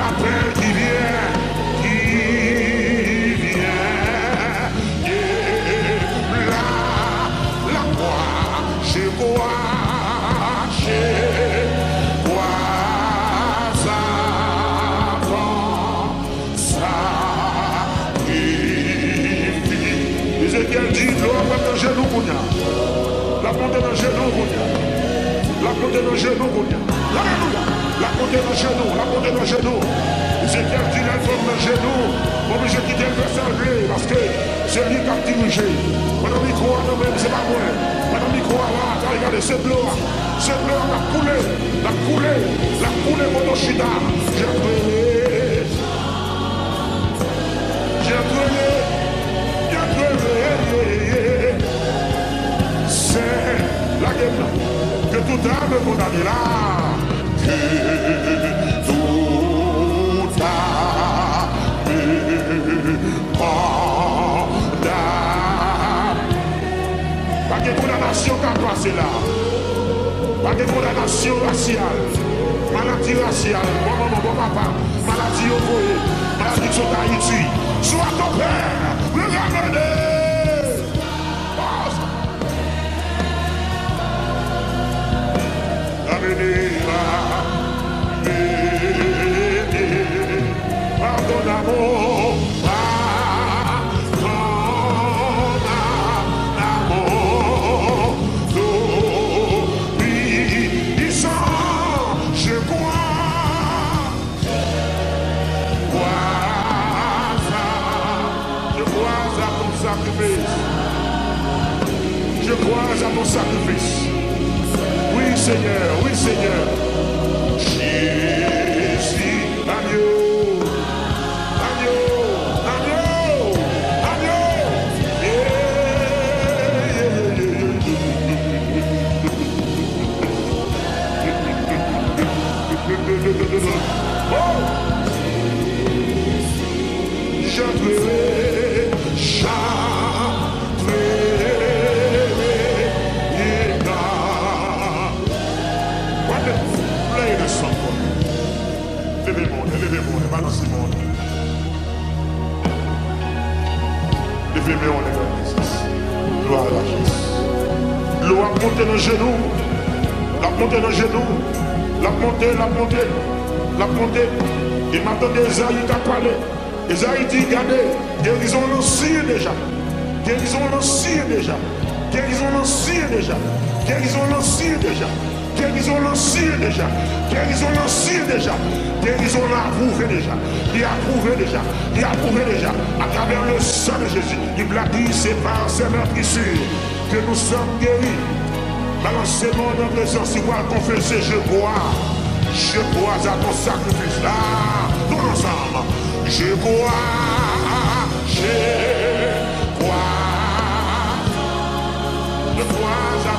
la paix qui vient. La montée de genoux. C'est qui a dit la forme de genoux. On dit qu'il vient faire sangler parce que c'est lui qui a dirigé. Madame Micro, non-même, c'est pas moi. Madame Micro, là, regardez, c'est bleu, la coulée, Monoshida. J'ai trouvé. C'est la guerre. Que toute âme condamnera, que toute âme condamnera. Pas de condamnation qui a passé là. Pas de condamnation raciale. Maladie raciale. Bon papa. Maladie au foyer. Maladie sur Tahiti. Sois ton père. Le ramener. Pardonne-moi, obéissant, je crois à ton sacrifice. Oui Seigneur, Jésus, agneau, oh, Levez-moi, gloire à Jesus. L'eau a monté nos genoux. La montée. Et maintenant, Esaïe t'a parlé. Esaïe dit, regardez, guérison l'a prouvé déjà, à travers le sang de Jésus. Il l'a dit, c'est par ses meurtrissures que nous sommes guéris. Balancez-moi dans le sens, si vous allez confesser, je crois à ton sacrifice là, nous ensemble. Je crois à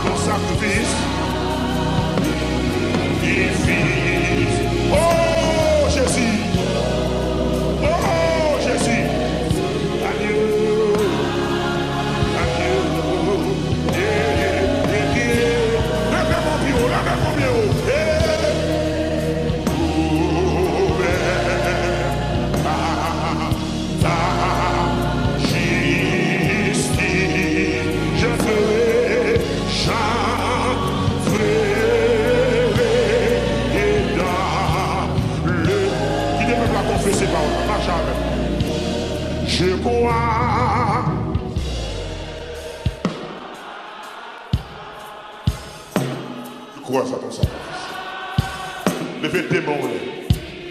ton sacrifice. Oh Jésus, adieu, lève mon bureau. Je crois à ton sacrifice. Levez tes mains.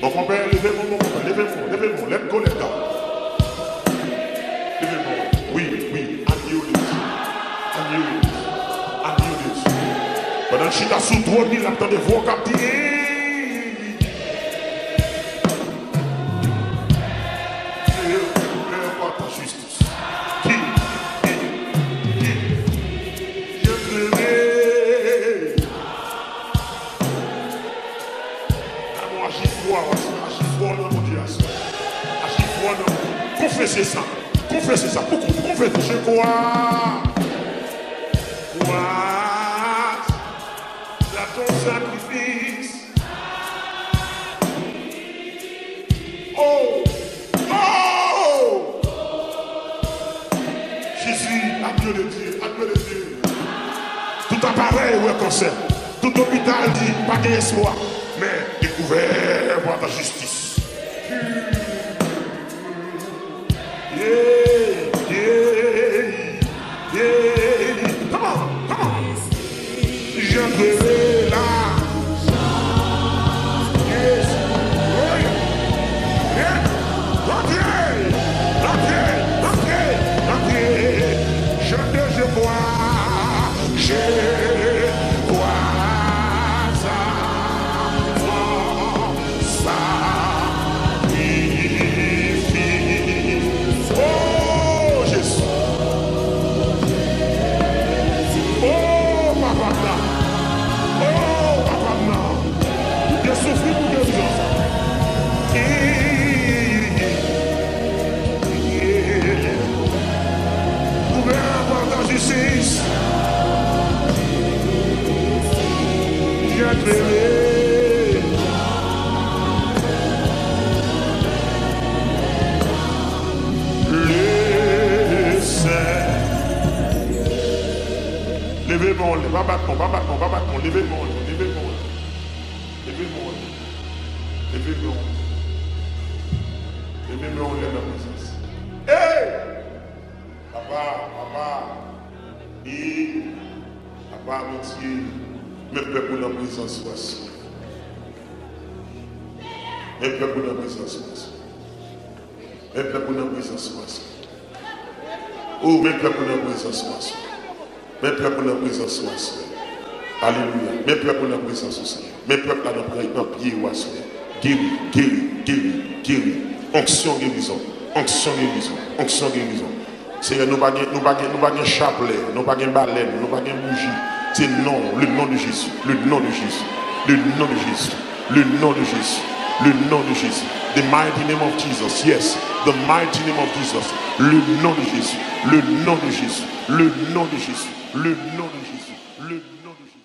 Mon compère, levez-moi. Lève-toi les gars. Levez-moi. Oui. Adieu. Pendant que je suis là sous toi, il attend de voir captier. Confessez ça. Pourquoi confessez ça? Je crois à ton sacrifice. cancer. Tout hôpital dit pas qu'il y a espoir, mais découvert par la justice. Alléluia. Mes peuples dans la présence du Seigneur. Mes peuples dans la présence du Seigneur. Guéris, guéris, guéris, guéris. Onction guérison. Onction guérison. Onction guérison. Seigneur, nous n'avons pas de chapelet, nous n'avons pas de baleine, nous n'avons pas de bougie. C'est le nom de Jésus. Le nom de Jésus. Le nom de Jésus. Le nom de Jésus. Le nom de Jésus. The mighty name of Jesus. Yes. The mighty name of Jesus. Le nom de Jésus. Le nom de Jésus. Le nom de Jésus. Le nom de Jésus. Le nom de Jésus.